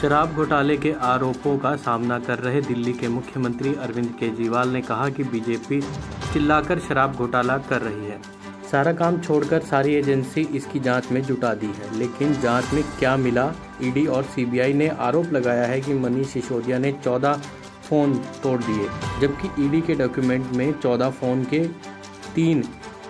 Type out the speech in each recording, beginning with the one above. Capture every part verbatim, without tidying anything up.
शराब घोटाले के आरोपों का सामना कर रहे दिल्ली के मुख्यमंत्री अरविंद केजरीवाल ने कहा कि बीजेपी चिल्लाकर शराब घोटाला कर रही है। सारा काम छोड़कर सारी एजेंसी इसकी जांच में जुटा दी है, लेकिन जांच में क्या मिला। ईडी और सीबीआई ने आरोप लगाया है कि मनीष सिसोदिया ने चौदह फ़ोन तोड़ दिए, जबकि ईडी के डॉक्यूमेंट में चौदह फ़ोन के तीन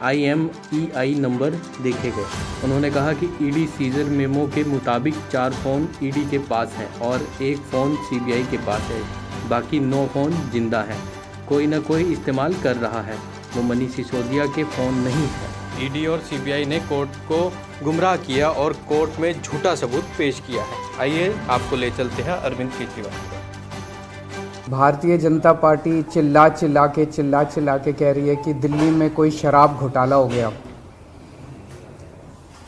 I M E I number देखे गए। उन्होंने कहा कि ईडी सीजर मेमो के मुताबिक चार फ़ोन ईडी के पास हैं और एक फ़ोन सीबीआई के पास है, बाकी नौ फ़ोन जिंदा हैं, कोई ना कोई इस्तेमाल कर रहा है, वो मनीष सिसोदिया के फ़ोन नहीं है। ईडी और सीबीआई ने कोर्ट को गुमराह किया और कोर्ट में झूठा सबूत पेश किया है। आइए आपको ले चलते हैं अरविंद केजरीवाल। भारतीय जनता पार्टी चिल्ला चिल्ला के चिल्ला चिल्ला के कह रही है कि दिल्ली में कोई शराब घोटाला हो गया,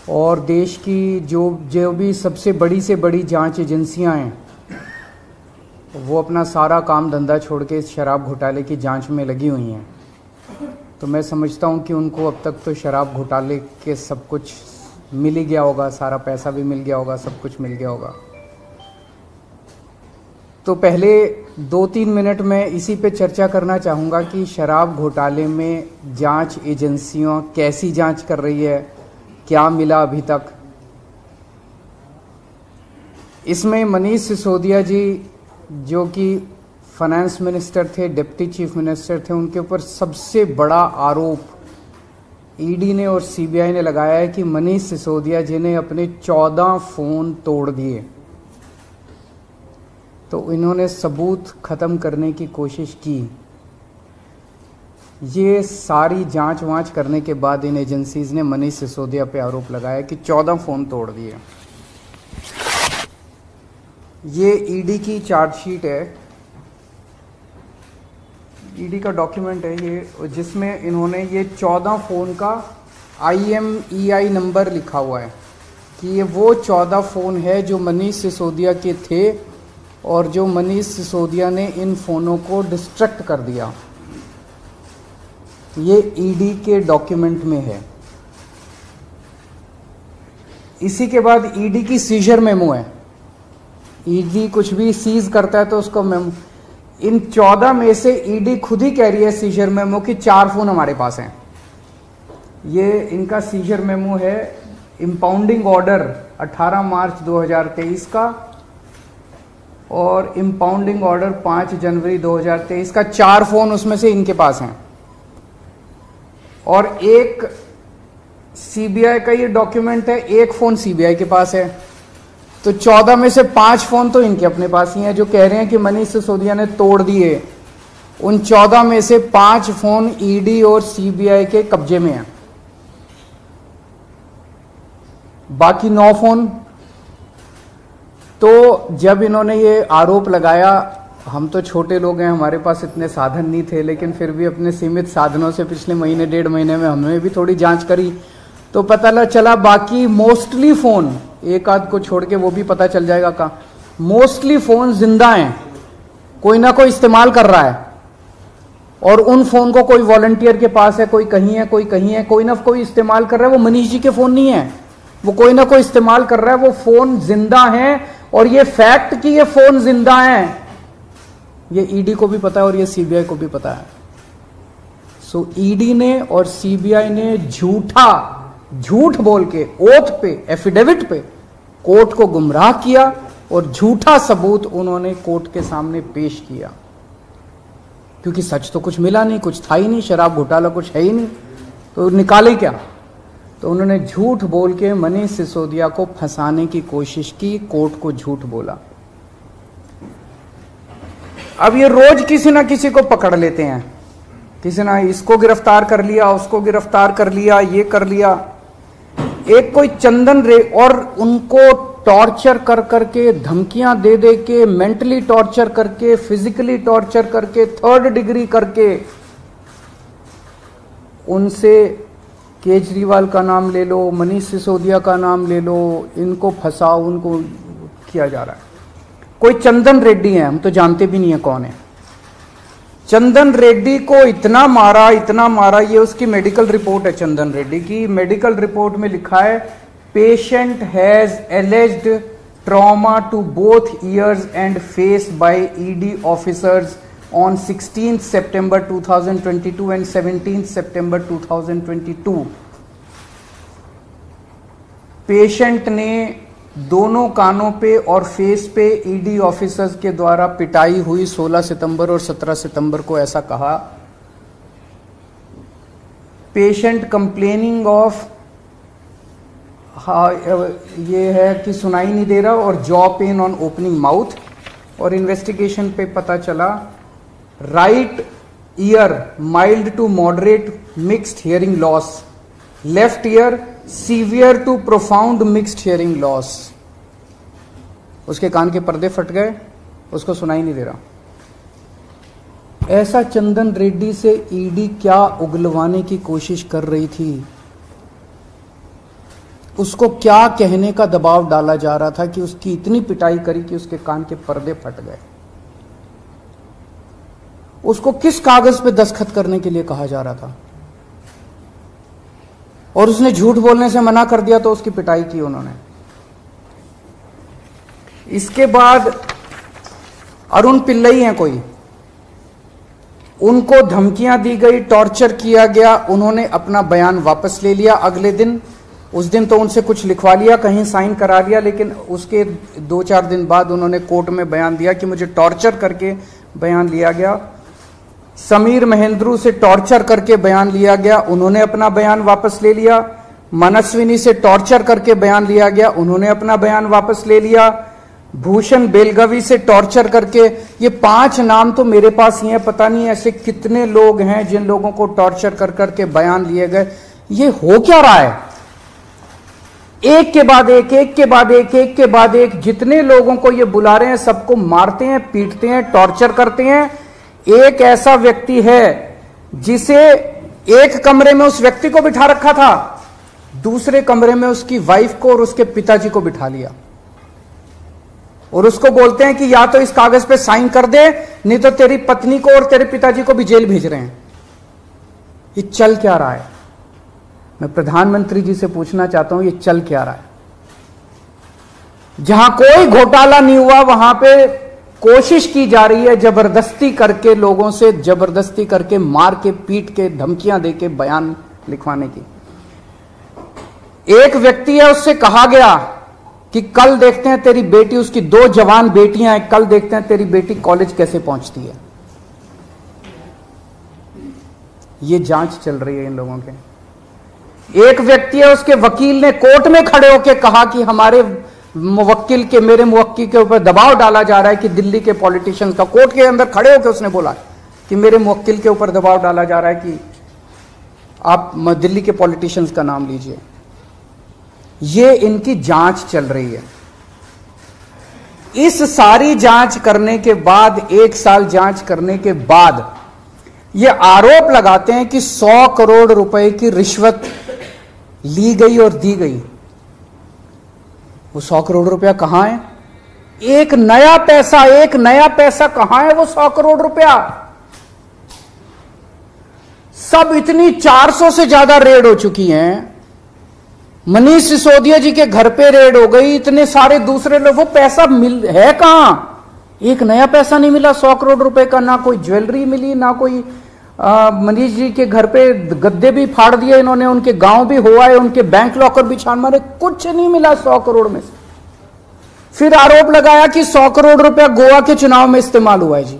और देश की जो जो भी सबसे बड़ी से बड़ी जांच एजेंसियां हैं वो अपना सारा काम धंधा छोड़ के इस शराब घोटाले की जांच में लगी हुई हैं। तो मैं समझता हूं कि उनको अब तक तो शराब घोटाले के सब कुछ मिल ही गया होगा, सारा पैसा भी मिल गया होगा, सब कुछ मिल गया होगा। तो पहले दो तीन मिनट में इसी पे चर्चा करना चाहूँगा कि शराब घोटाले में जांच एजेंसियों कैसी जांच कर रही है, क्या मिला अभी तक। इसमें मनीष सिसोदिया जी जो कि फाइनेंस मिनिस्टर थे, डिप्टी चीफ मिनिस्टर थे, उनके ऊपर सबसे बड़ा आरोप ईडी ने और सीबीआई ने लगाया है कि मनीष सिसोदिया जी ने अपने चौदह फ़ोन तोड़ दिए। तो इन्होंने सबूत ख़त्म करने की कोशिश की। ये सारी जांच वांच करने के बाद इन एजेंसीज़ ने मनीष सिसोदिया पे आरोप लगाया कि चौदह फ़ोन तोड़ दिए। ये ईडी की चार्जशीट है, ईडी का डॉक्यूमेंट है ये, जिसमें इन्होंने ये चौदह फ़ोन का I M E I number लिखा हुआ है कि ये वो चौदह फ़ोन है जो मनीष सिसोदिया के थे और जो मनीष सिसोदिया ने इन फ़ोनों को डिस्ट्रक्ट कर दिया। ये ईडी के डॉक्यूमेंट में है। इसी के बाद ईडी की सीजर मेमो है। ईडी कुछ भी सीज करता है तो उसको मेमो, इन चौदह में से ईडी खुद ही कह रही है सीजर मेमो कि चार फ़ोन हमारे पास हैं। ये इनका सीजर मेमो है, इम्पाउंडिंग ऑर्डर अठारह मार्च दो हज़ार तेईस का और इम्पाउंडिंग ऑर्डर पाँच जनवरी दो हज़ार तेईस का। चार फ़ोन उसमें से इनके पास हैं और एक सीबीआई का ये डॉक्यूमेंट है, एक फ़ोन सीबीआई के पास है। तो चौदह में से पाँच फ़ोन तो इनके अपने पास ही हैं जो कह रहे हैं कि मनीष सिसोदिया ने तोड़ दिए। उन चौदह में से पाँच फ़ोन ईडी और सीबीआई के कब्जे में हैं, बाकी नौ फ़ोन। तो जब इन्होंने ये आरोप लगाया, हम तो छोटे लोग हैं, हमारे पास इतने साधन नहीं थे, लेकिन फिर भी अपने सीमित साधनों से पिछले महीने डेढ़ महीने में हमने भी थोड़ी जांच करी तो पता चला बाकी मोस्टली फ़ोन, एक आध को छोड़ के वो भी पता चल जाएगा कहाँ, मोस्टली फ़ोन जिंदा हैं, कोई ना कोई इस्तेमाल कर रहा है और उन फ़ोन को कोई वॉलंटियर के पास है, कोई कहीं है, कोई कहीं है, कोई ना कोई इस्तेमाल कर रहा है। वो मनीष जी के फ़ोन नहीं है, वो कोई ना कोई इस्तेमाल कर रहा है। वो फ़ोन जिंदा हैं और ये फैक्ट कि ये फ़ोन जिंदा हैं ये ईडी को भी पता है और ये सीबीआई को भी पता है। सो ईडी ने और सीबीआई ने झूठा झूठ बोल के ओथ पे, एफिडेविट पे कोर्ट को गुमराह किया और झूठा सबूत उन्होंने कोर्ट के सामने पेश किया, क्योंकि सच तो कुछ मिला नहीं, कुछ था ही नहीं, शराब घोटाला कुछ है ही नहीं, तो निकाले क्या। तो उन्होंने झूठ बोल के मनीष सिसोदिया को फंसाने की कोशिश की, कोर्ट को झूठ बोला। अब ये रोज किसी ना किसी को पकड़ लेते हैं, किसी ना इसको गिरफ्तार कर लिया, उसको गिरफ्तार कर लिया, ये कर लिया। एक कोई चंदन रेड्डी, और उनको टॉर्चर कर करके, धमकियां दे दे के, मेंटली टॉर्चर करके, फिजिकली टॉर्चर करके, थर्ड डिग्री करके उनसे, केजरीवाल का नाम ले लो, मनीष सिसोदिया का नाम ले लो, इनको फंसाओ, उनको किया जा रहा है। कोई चंदन रेड्डी है, हम तो जानते भी नहीं है कौन है। चंदन रेड्डी को इतना मारा इतना मारा, ये उसकी मेडिकल रिपोर्ट है चंदन रेड्डी की। मेडिकल रिपोर्ट में लिखा है patient has alleged trauma to both ears and face by E D officers on sixteenth September two thousand twenty-two and seventeenth September two thousand twenty-two. Patient ने दोनों कानों पे और फेस पे ईडी ऑफिसर्स के द्वारा पिटाई हुई सोलह सितंबर और सत्रह सितंबर को, ऐसा कहा. पेशेंट कंप्लेनिंग ऑफ ये है कि सुनाई नहीं दे रहा और jaw pain on opening mouth. और इन्वेस्टिगेशन पे पता चला right ear mild to moderate mixed hearing loss, left ear severe to profound mixed hearing loss. उसके कान के पर्दे फट गए, उसको सुनाई नहीं दे रहा. ऐसा चंदन रेड्डी से ईडी क्या उगलवाने की कोशिश कर रही थी, उसको क्या कहने का दबाव डाला जा रहा था कि उसकी इतनी पिटाई करी कि उसके कान के पर्दे फट गए, उसको किस कागज पे दस्तखत करने के लिए कहा जा रहा था, और उसने झूठ बोलने से मना कर दिया तो उसकी पिटाई की उन्होंने. इसके बाद अरुण पिल्लई हैं कोई, उनको धमकियां दी गई, टॉर्चर किया गया, उन्होंने अपना बयान वापस ले लिया अगले दिन. उस दिन तो उनसे कुछ लिखवा लिया, कहीं साइन करा लिया, लेकिन उसके दो चार दिन बाद उन्होंने कोर्ट में बयान दिया कि मुझे टॉर्चर करके बयान लिया गया. समीर महेंद्रू से टॉर्चर करके बयान लिया गया, उन्होंने अपना बयान वापस ले लिया. मनस्विनी से टॉर्चर करके बयान लिया गया, उन्होंने अपना बयान वापस ले लिया. भूषण बेलगवी से टॉर्चर करके, ये पांच नाम तो मेरे पास ही हैं, पता नहीं ऐसे कितने लोग हैं जिन लोगों को टॉर्चर कर करके बयान लिए गए. ये हो क्या रहा है? एक के बाद एक, एक के बाद एक, एक के बाद एक, जितने लोगों को ये बुला रहे हैं सबको मारते हैं, पीटते हैं, टॉर्चर करते हैं. एक ऐसा व्यक्ति है जिसे एक कमरे में उस व्यक्ति को बिठा रखा था, दूसरे कमरे में उसकी वाइफ को और उसके पिताजी को बिठा लिया, और उसको बोलते हैं कि या तो इस कागज पे साइन कर दे, नहीं तो तेरी पत्नी को और तेरे पिताजी को भी जेल भेज रहे हैं. ये चल क्या रहा है? मैं प्रधानमंत्री जी से पूछना चाहता हूं, ये चल क्या रहा है? जहां कोई घोटाला नहीं हुआ वहां पे कोशिश की जा रही है जबरदस्ती करके, लोगों से जबरदस्ती करके, मार के, पीट के, धमकियां दे के बयान लिखवाने की. एक व्यक्ति है, उससे कहा गया कि कल देखते हैं तेरी बेटी, उसकी दो जवान बेटियां हैं, कल देखते हैं तेरी बेटी कॉलेज कैसे पहुंचती है. ये जांच चल रही है इन लोगों के. एक व्यक्ति है, उसके वकील ने कोर्ट में खड़े होकर कहा कि हमारे मुवक्किल के मेरे मुवक्किल के ऊपर दबाव डाला जा रहा है, कि दिल्ली के पॉलिटिशियंस का, कोर्ट के अंदर खड़े होकर उसने बोला कि मेरे मुवक्किल के ऊपर दबाव डाला जा रहा है कि आप दिल्ली के पॉलिटिशियंस का नाम लीजिए. ये इनकी जांच चल रही है. इस सारी जांच करने के बाद, एक साल जांच करने के बाद, ये आरोप लगाते हैं कि सौ करोड़ रुपए की रिश्वत ली गई और दी गई. वो सौ करोड़ रुपया कहां है? एक नया पैसा, एक नया पैसा कहां है वो सौ करोड़ रुपया? सब इतनी चार सौ से ज्यादा रेड हो चुकी हैं. मनीष सिसोदिया जी के घर पे रेड हो गई, इतने सारे दूसरे लोग, वो पैसा मिल है कहां? एक नया पैसा नहीं मिला सौ करोड़ रुपए का. ना कोई ज्वेलरी मिली, ना कोई. मनीष जी के घर पे गद्दे भी फाड़ दिए इन्होंने, उनके गांव भी हुआ है, उनके बैंक लॉकर भी छान मारे, कुछ नहीं मिला सौ करोड़ में से. फिर आरोप लगाया कि सौ करोड़ रुपया गोवा के चुनाव में इस्तेमाल हुआ है. जी,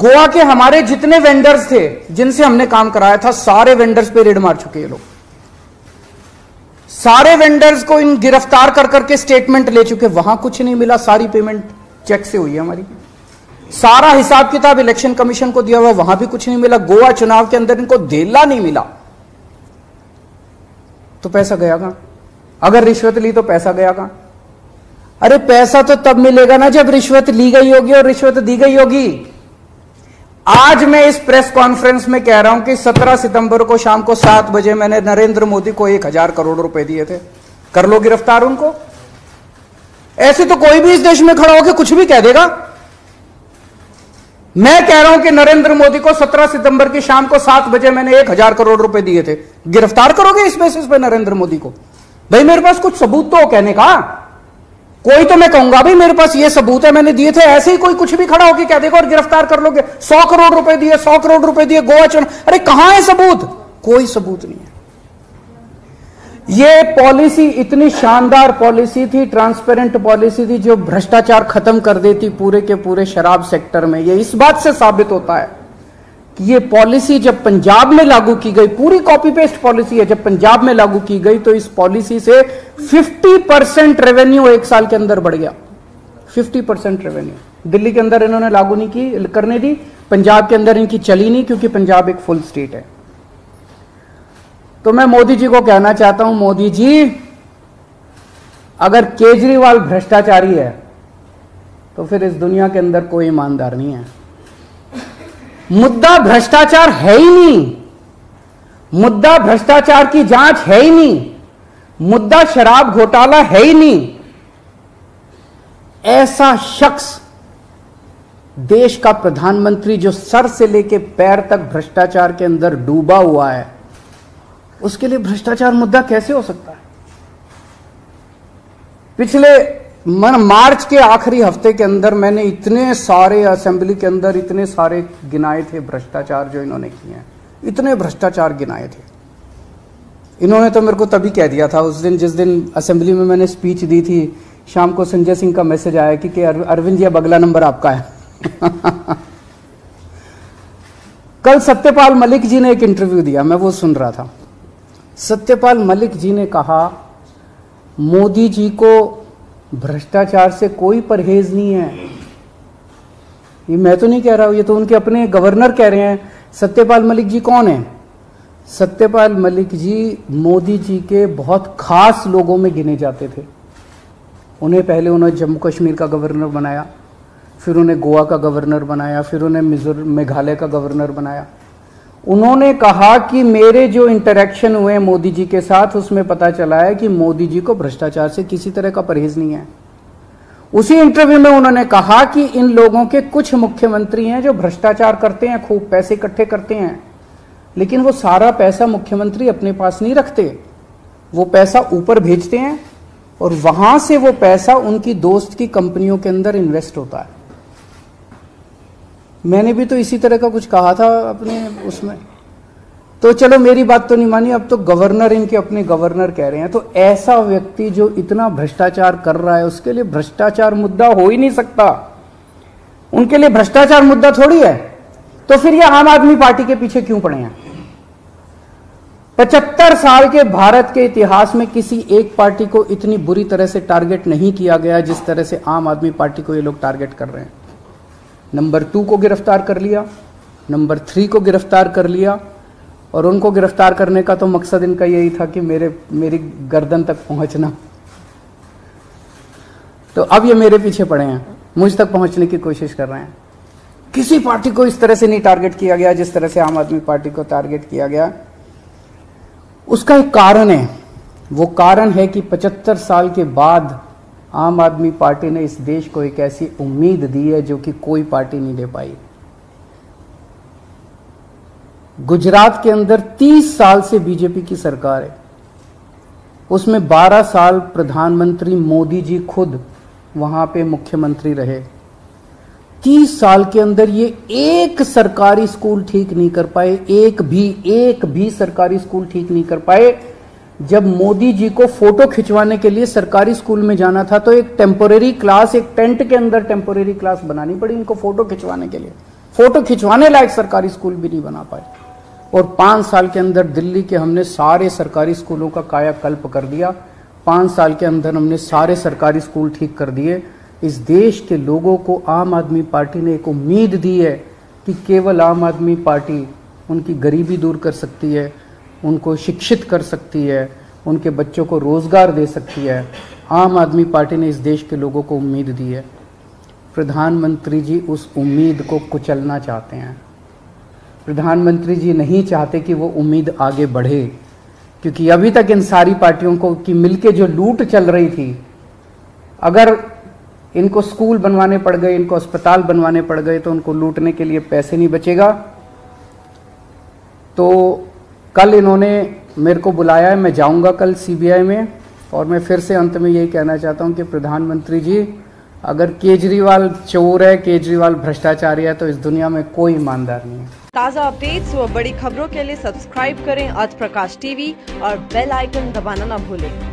गोवा के हमारे जितने वेंडर्स थे जिनसे हमने काम कराया था, सारे वेंडर्स पे रेड मार चुके ये लोग. सारे वेंडर्स को इन गिरफ्तार कर करके स्टेटमेंट ले चुके, वहां कुछ नहीं मिला. सारी पेमेंट चेक से हुई है हमारी, सारा हिसाब किताब इलेक्शन कमीशन को दिया हुआ, वहां भी कुछ नहीं मिला. गोवा चुनाव के अंदर इनको धेला नहीं मिला, तो पैसा गया कहां? अगर रिश्वत ली तो पैसा गया कहां? अरे पैसा तो तब मिलेगा ना जब रिश्वत ली गई होगी और रिश्वत दी गई होगी. आज मैं इस प्रेस कॉन्फ्रेंस में कह रहा हूं कि सत्रह सितंबर को शाम को सात बजे मैंने नरेंद्र मोदी को एक हजार करोड़ रुपए दिए थे. कर लो गिरफ्तार उनको. ऐसे तो कोई भी इस देश में खड़ा होकर कुछ भी कह देगा. मैं कह रहा हूं कि नरेंद्र मोदी को सत्रह सितंबर की शाम को सात बजे मैंने एक हजार करोड़ रुपए दिए थे. गिरफ्तार करोगे इस बेसिस पे नरेंद्र मोदी को? भाई मेरे पास कुछ सबूत तो हो कहने का, कोई तो मैं कहूंगा भाई मेरे पास ये सबूत है, मैंने दिए थे, ऐसे ही कोई कुछ भी खड़ा होकर क्या देखो और गिरफ्तार कर लोगे, सौ करोड़ रुपए दिए, सौ करोड़ रुपए दिए गोवा चुनाव, अरे कहां है सबूत? कोई सबूत नहीं है। ये पॉलिसी इतनी शानदार पॉलिसी थी, ट्रांसपेरेंट पॉलिसी थी जो भ्रष्टाचार खत्म कर देती पूरे के पूरे शराब सेक्टर में। ये इस बात से साबित होता है कि ये पॉलिसी जब पंजाब में लागू की गई, पूरी कॉपी पेस्ट पॉलिसी है, जब पंजाब में लागू की गई तो इस पॉलिसी से पचास परसेंट रेवेन्यू एक साल के अंदर बढ़ गया। पचास परसेंट रेवेन्यू दिल्ली के अंदर इन्होंने लागू नहीं की, करने दी, पंजाब के अंदर इनकी चली नहीं क्योंकि पंजाब एक फुल स्टेट है। तो मैं मोदी जी को कहना चाहता हूं, मोदी जी अगर केजरीवाल भ्रष्टाचारी है तो फिर इस दुनिया के अंदर कोई ईमानदार नहीं है। मुद्दा भ्रष्टाचार है ही नहीं, मुद्दा भ्रष्टाचार की जांच है ही नहीं, मुद्दा शराब घोटाला है ही नहीं। ऐसा शख्स देश का प्रधानमंत्री जो सर से लेकर पैर तक भ्रष्टाचार के अंदर डूबा हुआ है, उसके लिए भ्रष्टाचार मुद्दा कैसे हो सकता है? पिछले मन मार्च के आखिरी हफ्ते के अंदर मैंने इतने सारे असेंबली के अंदर इतने सारे गिनाए थे भ्रष्टाचार जो इन्होंने किए हैं, इतने भ्रष्टाचार गिनाए थे इन्होंने। तो मेरे को तभी कह दिया था उस दिन, जिस दिन असेंबली में मैंने स्पीच दी थी, शाम को संजय सिंह का मैसेज आया कि, कि अरविंद जी अब अगला नंबर आपका है। कल सत्यपाल मलिक जी ने एक इंटरव्यू दिया, मैं वो सुन रहा था। सत्यपाल मलिक जी ने कहा मोदी जी को भ्रष्टाचार से कोई परहेज नहीं है। ये मैं तो नहीं कह रहा हूं, ये तो उनके अपने गवर्नर कह रहे हैं। सत्यपाल मलिक जी कौन है? सत्यपाल मलिक जी मोदी जी के बहुत खास लोगों में गिने जाते थे। उन्हें पहले उन्होंने जम्मू कश्मीर का गवर्नर बनाया, फिर उन्हें गोवा का गवर्नर बनाया, फिर उन्हें मिजोरम मेघालय का गवर्नर बनाया। उन्होंने कहा कि मेरे जो इंटरेक्शन हुए मोदी जी के साथ उसमें पता चला है कि मोदी जी को भ्रष्टाचार से किसी तरह का परहेज नहीं है। उसी इंटरव्यू में उन्होंने कहा कि इन लोगों के कुछ मुख्यमंत्री हैं जो भ्रष्टाचार करते हैं, खूब पैसे इकट्ठे करते हैं, लेकिन वो सारा पैसा मुख्यमंत्री अपने पास नहीं रखते, वो पैसा ऊपर भेजते हैं और वहां से वो पैसा उनकी दोस्त की कंपनियों के अंदर इन्वेस्ट होता है। मैंने भी तो इसी तरह का कुछ कहा था अपने उसमें, तो चलो मेरी बात तो नहीं मानी, अब तो गवर्नर इनके अपने गवर्नर कह रहे हैं। तो ऐसा व्यक्ति जो इतना भ्रष्टाचार कर रहा है उसके लिए भ्रष्टाचार मुद्दा हो ही नहीं सकता, उनके लिए भ्रष्टाचार मुद्दा थोड़ी है। तो फिर ये आम आदमी पार्टी के पीछे क्यों पड़े हैं? पचहत्तर साल के भारत के इतिहास में किसी एक पार्टी को इतनी बुरी तरह से टारगेट नहीं किया गया जिस तरह से आम आदमी पार्टी को ये लोग टारगेट कर रहे हैं। नंबर टू को गिरफ्तार कर लिया, नंबर थ्री को गिरफ्तार कर लिया, और उनको गिरफ्तार करने का तो मकसद इनका यही था कि मेरे मेरी गर्दन तक पहुंचना। तो अब ये मेरे पीछे पड़े हैं, मुझ तक पहुंचने की कोशिश कर रहे हैं। किसी पार्टी को इस तरह से नहीं टारगेट किया गया जिस तरह से आम आदमी पार्टी को टारगेट किया गया। उसका एक कारण है, वो कारण है कि पचहत्तर साल के बाद आम आदमी पार्टी ने इस देश को एक ऐसी उम्मीद दी है जो कि कोई पार्टी नहीं दे पाई। गुजरात के अंदर तीस साल से बीजेपी की सरकार है, उसमें बारह साल प्रधानमंत्री मोदी जी खुद वहां पे मुख्यमंत्री रहे। तीस साल के अंदर ये एक सरकारी स्कूल ठीक नहीं कर पाए, एक भी एक भी सरकारी स्कूल ठीक नहीं कर पाए। जब मोदी जी को फोटो खिंचवाने के लिए सरकारी स्कूल में जाना था तो एक टेम्पोरेरी क्लास, एक टेंट के अंदर टेम्पोरेरी क्लास बनानी पड़ी इनको फोटो खिंचवाने के लिए। फोटो खिंचवाने लायक सरकारी स्कूल भी नहीं बना पाए। और पांच साल के अंदर दिल्ली के हमने सारे सरकारी स्कूलों का कायाकल्प कर दिया। पांच साल के अंदर हमने सारे सरकारी स्कूल ठीक कर दिए। इस देश के लोगों को आम आदमी पार्टी ने एक उम्मीद दी है कि केवल आम आदमी पार्टी उनकी गरीबी दूर कर सकती है, उनको शिक्षित कर सकती है, उनके बच्चों को रोजगार दे सकती है। आम आदमी पार्टी ने इस देश के लोगों को उम्मीद दी है। प्रधानमंत्री जी उस उम्मीद को कुचलना चाहते हैं। प्रधानमंत्री जी नहीं चाहते कि वो उम्मीद आगे बढ़े, क्योंकि अभी तक इन सारी पार्टियों को की मिलके जो लूट चल रही थी, अगर इनको स्कूल बनवाने पड़ गए, इनको अस्पताल बनवाने पड़ गए तो उनको लूटने के लिए पैसे नहीं बचेगा। तो कल इन्होंने मेरे को बुलाया है, मैं जाऊंगा कल सीबीआई में और मैं फिर से अंत में यही कहना चाहता हूं कि प्रधानमंत्री जी, अगर केजरीवाल चोर है, केजरीवाल भ्रष्टाचारी है, तो इस दुनिया में कोई ईमानदार नहीं है। ताज़ा अपडेट्स व बड़ी खबरों के लिए सब्सक्राइब करें आज प्रकाश टीवी और बेल आइकन दबाना न भूलें।